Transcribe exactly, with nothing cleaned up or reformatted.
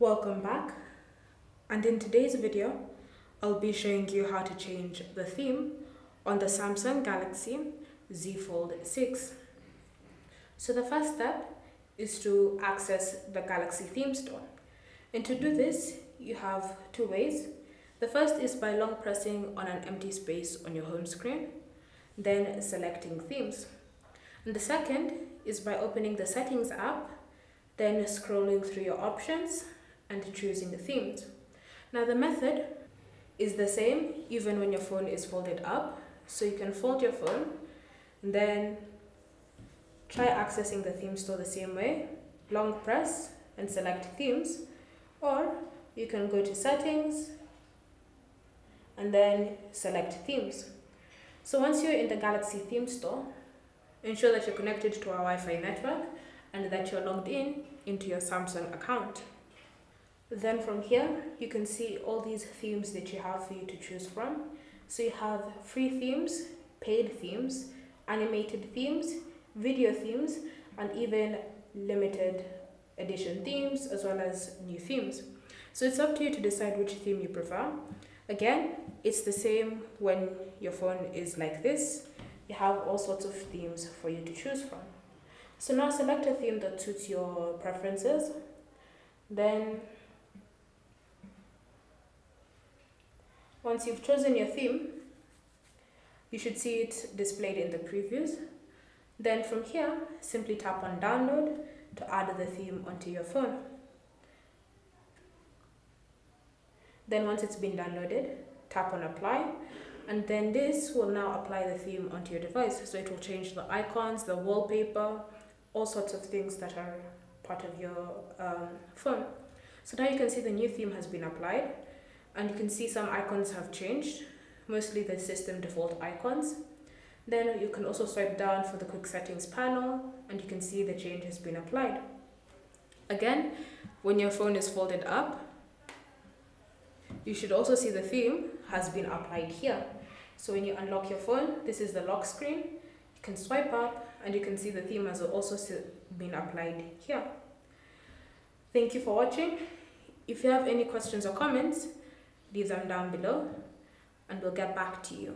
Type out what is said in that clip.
Welcome back, and in today's video I'll be showing you how to change the theme on the Samsung Galaxy Z Fold six. So the first step is to access the Galaxy theme store, and to do this you have two ways. The first is by long pressing on an empty space on your home screen, then selecting themes, and the second is by opening the settings app, then scrolling through your options and choosing the themes. Now the method is the same even when your phone is folded up, so you can fold your phone, then try accessing the theme store the same way, long press and select themes, or you can go to settings and then select themes. So once you're in the Galaxy theme store, ensure that you're connected to our Wi-Fi network and that you're logged in into your Samsung account. Then from here, you can see all these themes that you have for you to choose from. So you have free themes, paid themes, animated themes, video themes, and even limited edition themes, as well as new themes. So it's up to you to decide which theme you prefer. Again, it's the same when your phone is like this. You have all sorts of themes for you to choose from. So now select a theme that suits your preferences, then once you've chosen your theme, you should see it displayed in the previews. Then from here, simply tap on download to add the theme onto your phone. Then once it's been downloaded, tap on apply, and then this will now apply the theme onto your device. So it will change the icons, the wallpaper, all sorts of things that are part of your um, phone. So now you can see the new theme has been applied, and you can see some icons have changed, mostly the system default icons. Then you can also swipe down for the quick settings panel, and you can see the change has been applied. Again, when your phone is folded up, you should also see the theme has been applied here. So when you unlock your phone, this is the lock screen. You can swipe up and you can see the theme has also been applied here. Thank you for watching. If you have any questions or comments, leave them down below and we'll get back to you.